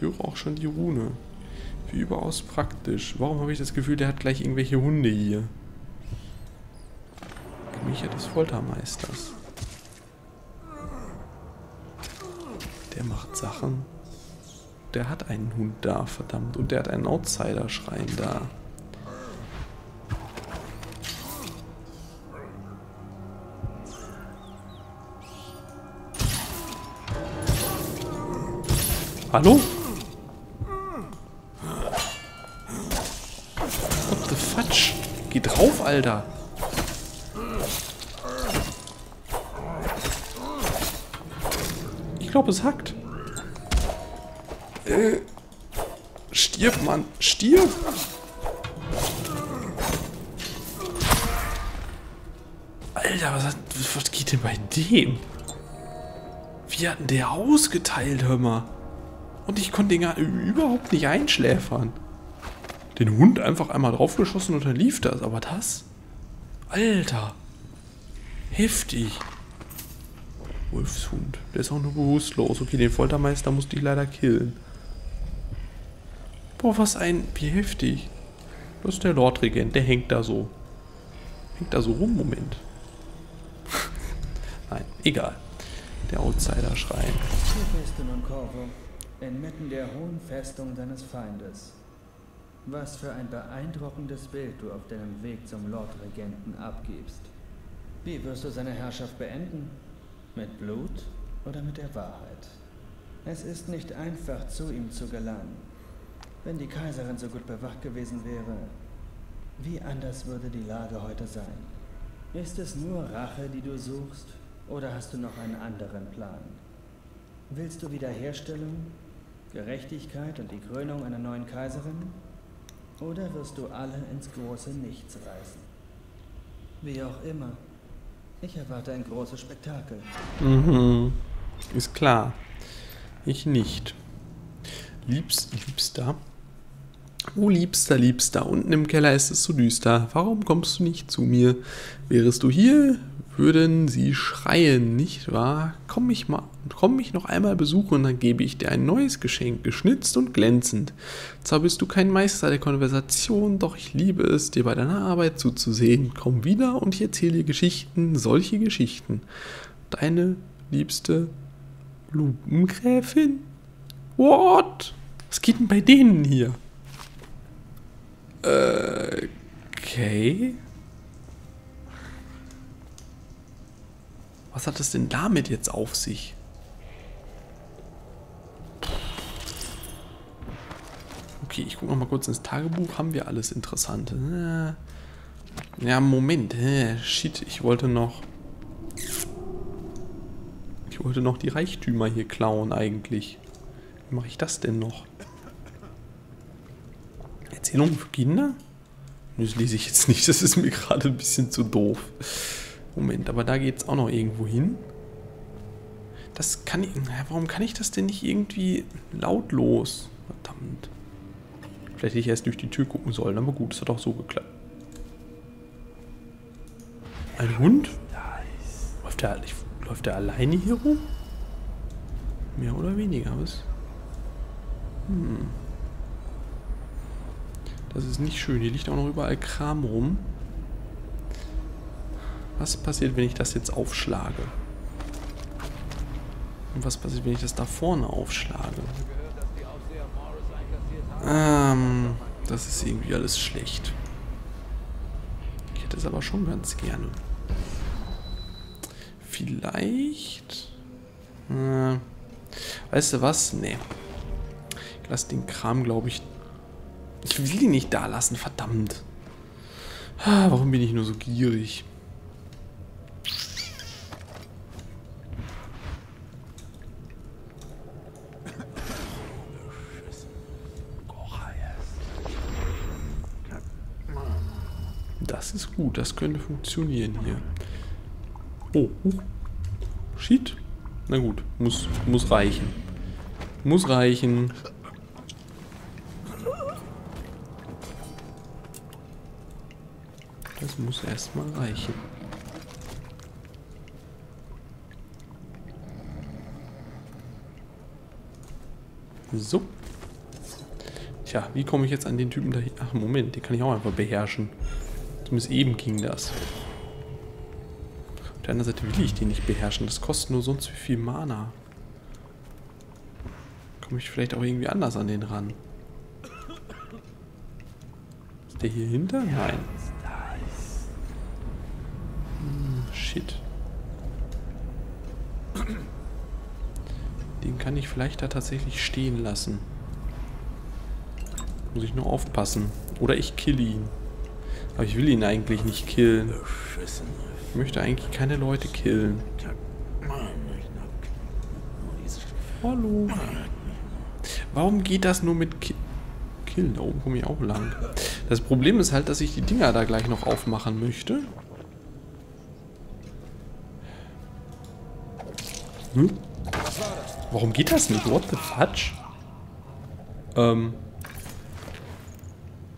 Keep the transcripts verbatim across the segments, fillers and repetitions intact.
Ich höre auch schon die Rune. Wie überaus praktisch. Warum habe ich das Gefühl, der hat gleich irgendwelche Hunde hier? Gemächer des Foltermeisters. Der macht Sachen. Der hat einen Hund da, verdammt. Und der hat einen Outsider-Schrein da. Hallo? What the Fatsch? Geh drauf, Alter! Ich glaube, es hackt. Äh. Stirb, Mann. Stirb! Alter, was, hat, was geht denn bei dem? Wie hat denn der ausgeteilt, hör mal? Und ich konnte den gar überhaupt nicht einschläfern. Den Hund einfach einmal draufgeschossen und dann lief das. Aber das? Alter. Heftig. Wolfshund. Der ist auch nur bewusstlos. Okay, den Foltermeister musste ich leider killen. Boah, was ein... Wie heftig. Das ist der Lord Regent. Der hängt da so. Hängt da so rum. Moment. Nein, egal. Der Outsider-Schrein. Hier bist du nun, Corvo. Inmitten der hohen Festung deines Feindes. Was für ein beeindruckendes Bild du auf deinem Weg zum Lord Regenten abgibst. Wie wirst du seine Herrschaft beenden? Mit Blut oder mit der Wahrheit? Es ist nicht einfach, zu ihm zu gelangen. Wenn die Kaiserin so gut bewacht gewesen wäre, wie anders würde die Lage heute sein? Ist es nur Rache, die du suchst, oder hast du noch einen anderen Plan? Willst du Wiederherstellung, Gerechtigkeit und die Krönung einer neuen Kaiserin? Oder wirst du alle ins große Nichts reißen? Wie auch immer, ich erwarte ein großes Spektakel. Mhm. Ist klar. Ich nicht. Liebst, Liebster. Oh, Liebster, Liebster, unten im Keller ist es so düster. Warum kommst du nicht zu mir? Wärest du hier, würden sie schreien, nicht wahr? Komm mich, mal, komm mich noch einmal besuchen, dann gebe ich dir ein neues Geschenk, geschnitzt und glänzend. Zwar bist du kein Meister der Konversation, doch ich liebe es, dir bei deiner Arbeit zuzusehen. Komm wieder und ich erzähle dir Geschichten, solche Geschichten. Deine liebste Lupengräfin? What? Was geht denn bei denen hier? Okay. Was hat es denn damit jetzt auf sich? Okay, ich gucke noch mal kurz ins Tagebuch. Haben wir alles Interessante? Ja, Moment. Shit, ich wollte noch... Ich wollte noch die Reichtümer hier klauen eigentlich. Wie mache ich das denn noch? Erzählungen für Kinder? Das lese ich jetzt nicht, das ist mir gerade ein bisschen zu doof. Moment, aber da geht es auch noch irgendwo hin. Das kann ich... Warum kann ich das denn nicht irgendwie lautlos? Verdammt. Vielleicht hätte ich erst durch die Tür gucken sollen, aber gut, das hat auch so geklappt. Ein Hund? Läuft der, läuft der alleine hier rum? Mehr oder weniger, was? Hm. Das ist nicht schön. Hier liegt auch noch überall Kram rum. Was passiert, wenn ich das jetzt aufschlage? Und was passiert, wenn ich das da vorne aufschlage? Ähm, das ist irgendwie alles schlecht. Ich hätte es aber schon ganz gerne. Vielleicht... Äh, weißt du was? Nee. Ich lasse den Kram, glaube ich... Ich will ihn nicht da lassen, verdammt. Warum bin ich nur so gierig? Das ist gut, das könnte funktionieren hier. Oh, oh. Shit. Na gut, muss, muss reichen. Muss reichen. Das muss erstmal reichen. So. Tja, wie komme ich jetzt an den Typen da hin? Ach, Moment, den kann ich auch einfach beherrschen. Zumindest eben ging das. Auf der anderen Seite will ich den nicht beherrschen. Das kostet nur sonst wie viel Mana. Komme ich vielleicht auch irgendwie anders an den ran? Ist der hier hinter? Nein. Hm, shit. Den kann ich vielleicht da tatsächlich stehen lassen. Muss ich nur aufpassen. Oder ich kill ihn. Aber ich will ihn eigentlich nicht killen. Ich möchte eigentlich keine Leute killen. Hallo. Warum geht das nur mit Ki Killen? Da oben komme ich auch lang. Das Problem ist halt, dass ich die Dinger da gleich noch aufmachen möchte. Hm? Warum geht das nicht? What the fudge? Ähm...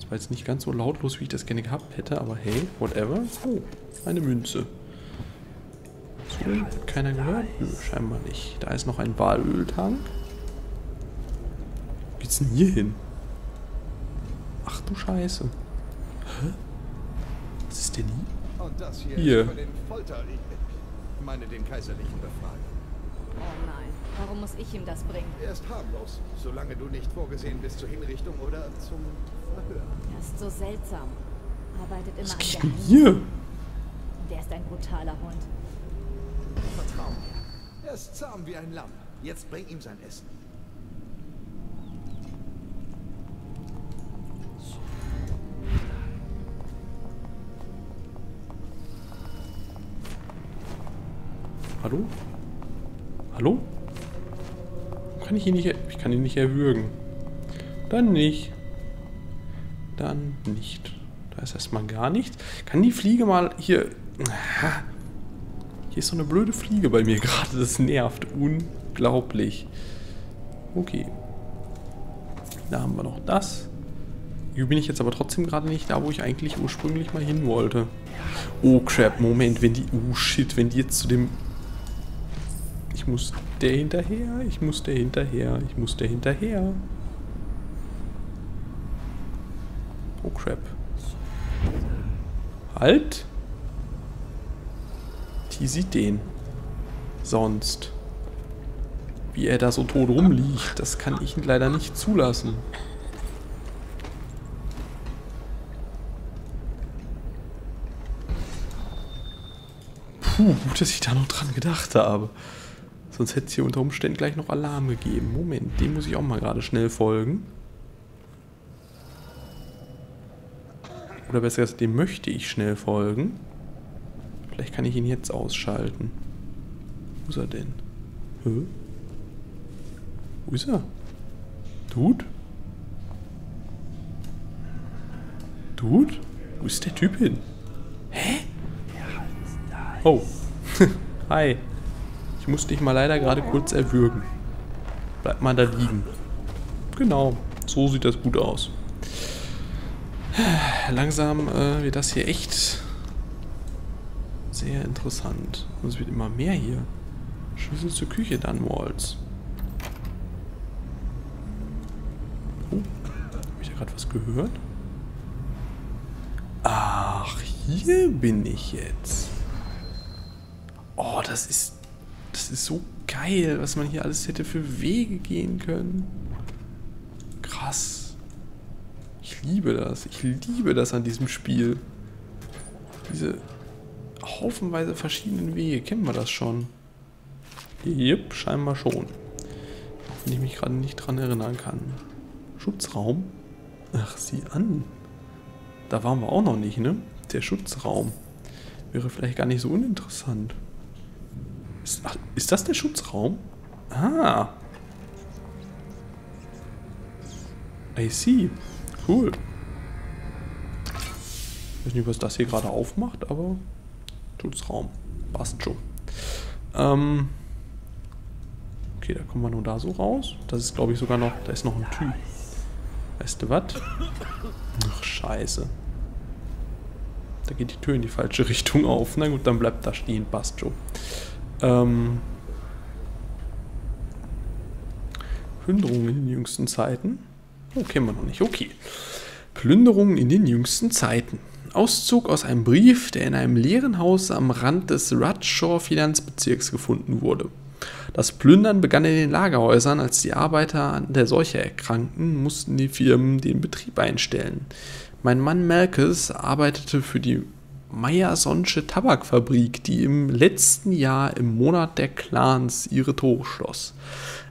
War jetzt nicht ganz so lautlos, wie ich das gerne gehabt hätte, aber hey, whatever. Oh, eine Münze. So, keiner gehört? Nö, scheinbar nicht. Da ist noch ein Walöltank. Wo geht's denn hier hin? Ach du Scheiße. Hä? Was ist denn hier? Und das hier, hier. Ist für den Folter, ich meine den kaiserlichen Befragen. Oh nein, warum muss ich ihm das bringen? Er ist harmlos, solange du nicht vorgesehen bist zur Hinrichtung oder zum... Das ist so seltsam. Arbeitet immer Was an der hier? Der ist ein brutaler Hund. Vertrau mir. Er ist zahm wie ein Lamm. Jetzt bring ihm sein Essen. Hallo? Hallo? Kann ich ihn nicht... Ich kann ihn nicht erwürgen. Dann nicht. Dann nicht. Da ist erstmal gar nichts. Kann die Fliege mal hier... Hier ist so eine blöde Fliege bei mir gerade. Das nervt. Unglaublich. Okay. Da haben wir noch das. Hier bin ich jetzt aber trotzdem gerade nicht da, wo ich eigentlich ursprünglich mal hin wollte. Oh, crap. Moment, wenn die... Oh, shit. Wenn die jetzt zu dem... Ich muss der hinterher. Ich muss der hinterher. Ich muss der hinterher. Oh, crap. Halt! Die sieht den. Sonst. Wie er da so tot rumliegt, das kann ich leider nicht zulassen. Puh, gut, dass ich da noch dran gedacht habe. Sonst hätte es hier unter Umständen gleich noch Alarm gegeben. Moment, dem muss ich auch mal gerade schnell folgen. Oder besser gesagt, dem möchte ich schnell folgen. Vielleicht kann ich ihn jetzt ausschalten. Wo ist er denn? Hä? Wo ist er? Dude? Dude? Wo ist der Typ hin? Hä? Oh. Hi. Ich musste dich mal leider gerade kurz erwürgen. Bleib mal da liegen. Genau. So sieht das gut aus. Langsam äh, wird das hier echt sehr interessant. Und es wird immer mehr hier. Schlüssel zur Küche, Dunwalls. Oh, habe ich da gerade was gehört? Ach, hier bin ich jetzt. Oh, das ist, das ist so geil, was man hier alles hätte für Wege gehen können. Krass. Ich liebe das. Ich liebe das an diesem Spiel. Diese haufenweise verschiedenen Wege. Kennen wir das schon? Jep, scheinbar schon. Wenn ich mich gerade nicht dran erinnern kann. Schutzraum? Ach, sieh an. Da waren wir auch noch nicht, ne? Der Schutzraum. Wäre vielleicht gar nicht so uninteressant. Ist, ach, ist das der Schutzraum? Ah. I see. Cool. Ich weiß nicht, was das hier gerade aufmacht, aber tut's Raum. Passt schon. Ähm okay, da kommen wir nur da so raus. Das ist, glaube ich, sogar noch... Da ist noch ein Typ. Weißt du was? Ach, scheiße. Da geht die Tür in die falsche Richtung auf. Na gut, dann bleibt da stehen. Passt schon. Ähm Plünderungen in den jüngsten Zeiten. Oh, kennen wir noch nicht. Okay. Plünderungen in den jüngsten Zeiten. Auszug aus einem Brief, der in einem leeren Haus am Rand des Radshaw Finanzbezirks gefunden wurde. Das Plündern begann in den Lagerhäusern, als die Arbeiter an der Seuche erkrankten, mussten die Firmen den Betrieb einstellen. Mein Mann Malkes arbeitete für die Meyersonsche Tabakfabrik, die im letzten Jahr im Monat der Clans ihre Tore schloss.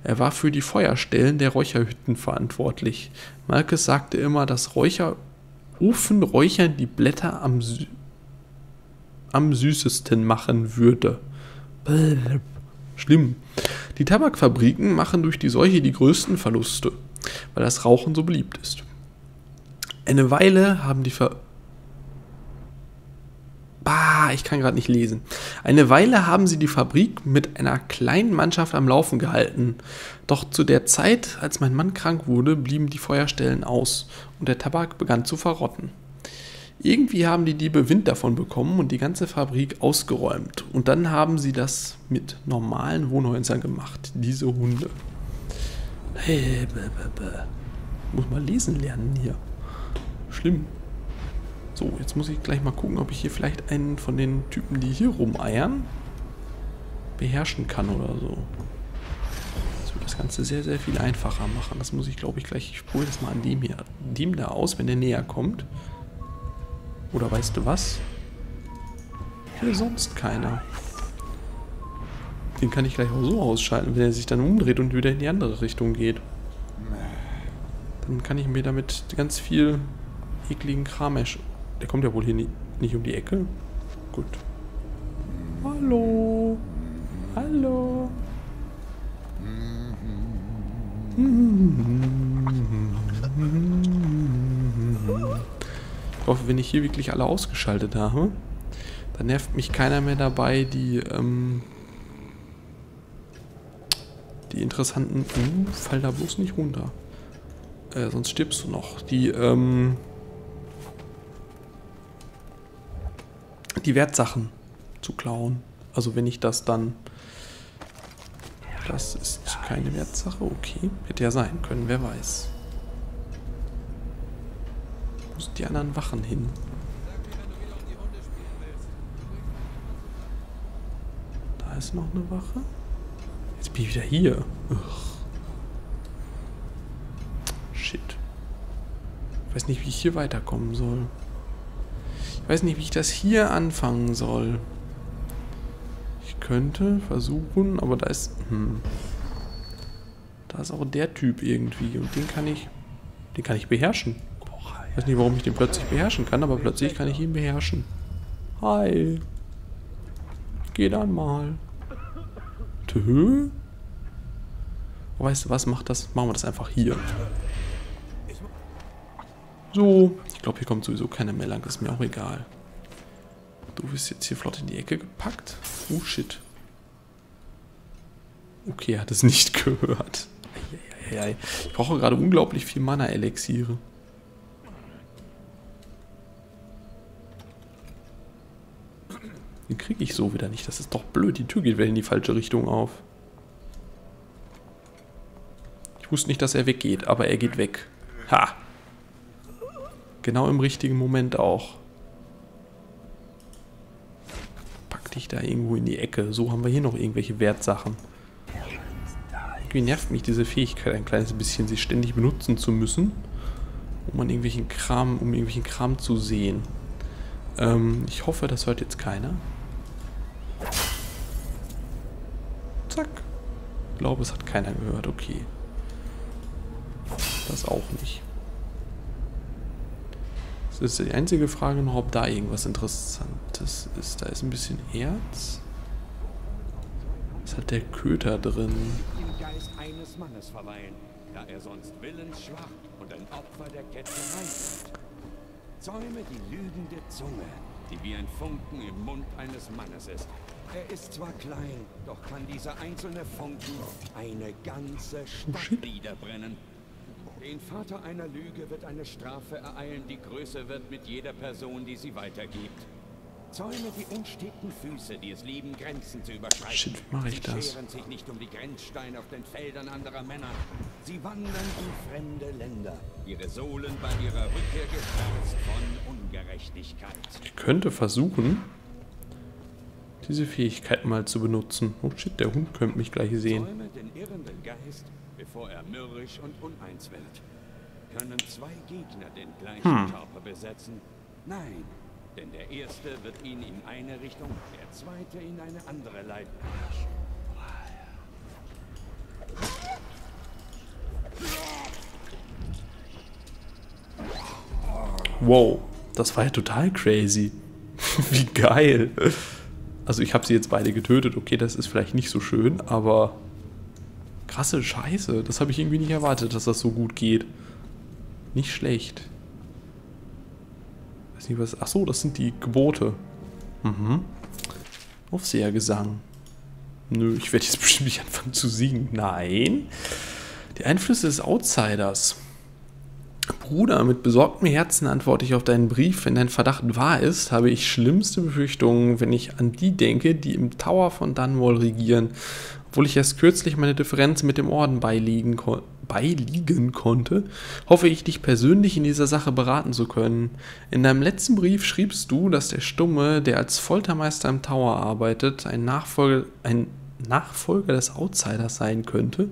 Er war für die Feuerstellen der Räucherhütten verantwortlich. Malkes sagte immer, dass Räucherofen Räuchern die Blätter am, Sü am süßesten machen würde. Blub. Schlimm. Die Tabakfabriken machen durch die Seuche die größten Verluste, weil das Rauchen so beliebt ist. Eine Weile haben die Ver... Bah, ich kann gerade nicht lesen. Eine Weile haben sie die Fabrik mit einer kleinen Mannschaft am Laufen gehalten. Doch zu der Zeit, als mein Mann krank wurde, blieben die Feuerstellen aus und der Tabak begann zu verrotten. Irgendwie haben die Diebe Wind davon bekommen und die ganze Fabrik ausgeräumt. Und dann haben sie das mit normalen Wohnhäusern gemacht, diese Hunde. Hey, bäh, bäh, bäh. Muss mal lesen lernen hier. Schlimm. So, jetzt muss ich gleich mal gucken, ob ich hier vielleicht einen von den Typen, die hier rumeiern, beherrschen kann oder so. Das wird das Ganze sehr, sehr viel einfacher machen. Das muss ich, glaube ich, gleich... Ich spule das mal an dem hier, dem da aus, wenn der näher kommt. Oder weißt du was? Hier sonst keiner. Den kann ich gleich auch so ausschalten, wenn er sich dann umdreht und wieder in die andere Richtung geht. Dann kann ich mir damit ganz viel ekligen Kram ersch... Der kommt ja wohl hier nie, nicht um die Ecke. Gut. Hallo. Hallo. Ich hoffe, wenn ich hier wirklich alle ausgeschaltet habe, dann nervt mich keiner mehr dabei, die, ähm, die interessanten... Uh, fall da bloß nicht runter. Äh, sonst stirbst du noch. Die, ähm... die Wertsachen zu klauen. Also wenn ich das dann... Das ist keine Wertsache. Okay. Hätte ja sein können, wer weiß. Die anderen Wachen hin. Da ist noch eine Wache. Jetzt bin ich wieder hier. Ugh. Shit. Ich weiß nicht, wie ich hier weiterkommen soll. Ich weiß nicht, wie ich das hier anfangen soll. Ich könnte versuchen, aber da ist... Hm. Da ist auch der Typ irgendwie und den kann ich... Den kann ich beherrschen. Ich weiß nicht, warum ich den plötzlich beherrschen kann, aber plötzlich kann ich ihn beherrschen. Hi. Geh dann mal. Tö. Oh, weißt du was, macht das? Machen wir das einfach hier. So. Ich glaube, hier kommt sowieso keiner mehr lang. Ist mir auch egal. Du bist jetzt hier flott in die Ecke gepackt. Oh, shit. Okay, er hat es nicht gehört. Ich brauche gerade unglaublich viel Mana-Elixiere. Den kriege ich so wieder nicht. Das ist doch blöd. Die Tür geht wieder in die falsche Richtung auf. Ich wusste nicht, dass er weggeht, aber er geht weg. Ha! Genau im richtigen Moment auch. Pack dich da irgendwo in die Ecke. So haben wir hier noch irgendwelche Wertsachen. Irgendwie nervt mich diese Fähigkeit ein kleines bisschen, sie ständig benutzen zu müssen, um an irgendwelchen Kram, um irgendwelchen Kram zu sehen. Ähm, ich hoffe, das hört jetzt keiner. Zack. Ich glaube, es hat keiner gehört. Okay. Das auch nicht. Das ist die einzige Frage noch, ob da irgendwas Interessantes ist. Da ist ein bisschen Erz. Was hat der Köter drin? Im Geist eines Mannes verweilen, da er sonst willensschwach und ein Opfer der Ketzerei ist. Zäume die lügende Zunge, die wie ein Funken im Mund eines Mannes ist. Er ist zwar klein, doch kann dieser einzelne Funken eine ganze Stadt niederbrennen. Den Vater einer Lüge wird eine Strafe ereilen, die größer wird mit jeder Person, die sie weitergibt. Zäume die unsteten Füße, die es lieben, Grenzen zu überschreiten. Shit, wie mache ich das? Sie scheren sich nicht um die Grenzsteine auf den Feldern anderer Männer. Sie wandern in fremde Länder. Ihre Sohlen bei ihrer Rückkehr gestärkt von Ungerechtigkeit. Ich könnte versuchen, diese Fähigkeit mal zu benutzen. Oh shit, der Hund könnte mich gleich sehen. Zäume den irrenden Geist, bevor er mürrisch und uneins wird. Können zwei Gegner den gleichen hm. Körper besetzen? Nein. Denn der erste wird ihn in eine Richtung, der zweite in eine andere leiten. Wow, das war ja total crazy. Wie geil. Also ich habe sie jetzt beide getötet. Okay, das ist vielleicht nicht so schön, aber krasse Scheiße. Das habe ich irgendwie nicht erwartet, dass das so gut geht. Nicht schlecht. Ach so, das sind die Gebote. Mhm. Aufsehergesang. Nö, ich werde jetzt bestimmt nicht anfangen zu singen. Nein. Die Einflüsse des Outsiders. Bruder, mit besorgtem Herzen antworte ich auf deinen Brief. Wenn dein Verdacht wahr ist, habe ich schlimmste Befürchtungen, wenn ich an die denke, die im Tower von Dunwall regieren. Obwohl ich erst kürzlich meine Differenz mit dem Orden beiliegen, ko beiliegen konnte, hoffe ich, dich persönlich in dieser Sache beraten zu können. In deinem letzten Brief schriebst du, dass der Stumme, der als Foltermeister im Tower arbeitet, ein Nachfolger, ein Nachfolger des Outsiders sein könnte.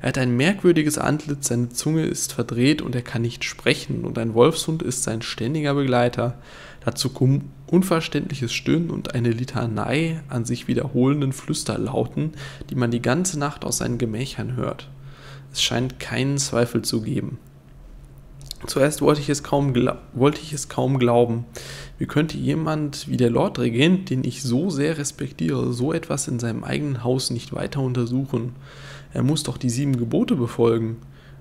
Er hat ein merkwürdiges Antlitz, seine Zunge ist verdreht und er kann nicht sprechen und ein Wolfshund ist sein ständiger Begleiter. Dazu kommen unverständliches Stöhnen und eine Litanei an sich wiederholenden Flüsterlauten, die man die ganze Nacht aus seinen Gemächern hört. Es scheint keinen Zweifel zu geben. Zuerst wollte ich es kaum, wollte ich es kaum glauben. Wie könnte jemand wie der Lord Regent, den ich so sehr respektiere, so etwas in seinem eigenen Haus nicht weiter untersuchen? Er muss doch die sieben Gebote befolgen.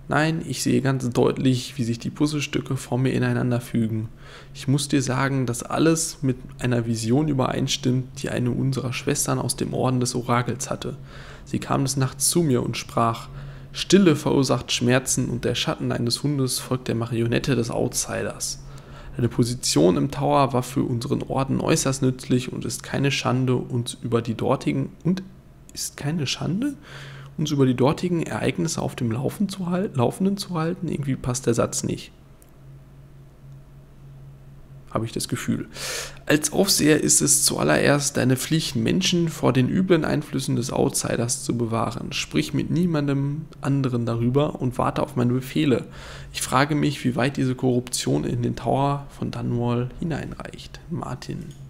Nein, ich sehe ganz deutlich, wie sich die Puzzlestücke vor mir ineinander fügen. Ich muss dir sagen, dass alles mit einer Vision übereinstimmt, die eine unserer Schwestern aus dem Orden des Orakels hatte. Sie kam des Nachts zu mir und sprach, Stille verursacht Schmerzen und der Schatten eines Hundes folgt der Marionette des Outsiders. Deine Position im Tower war für unseren Orden äußerst nützlich und ist keine Schande, uns über die dortigen... Und ist keine Schande? uns über die dortigen Ereignisse auf dem Laufen zu halten, Laufenden zu halten. Irgendwie passt der Satz nicht. Habe ich das Gefühl. Als Aufseher ist es zuallererst deine Pflicht, Menschen vor den üblen Einflüssen des Outsiders zu bewahren. Sprich mit niemandem anderen darüber und warte auf meine Befehle. Ich frage mich, wie weit diese Korruption in den Tower von Dunwall hineinreicht. Martin.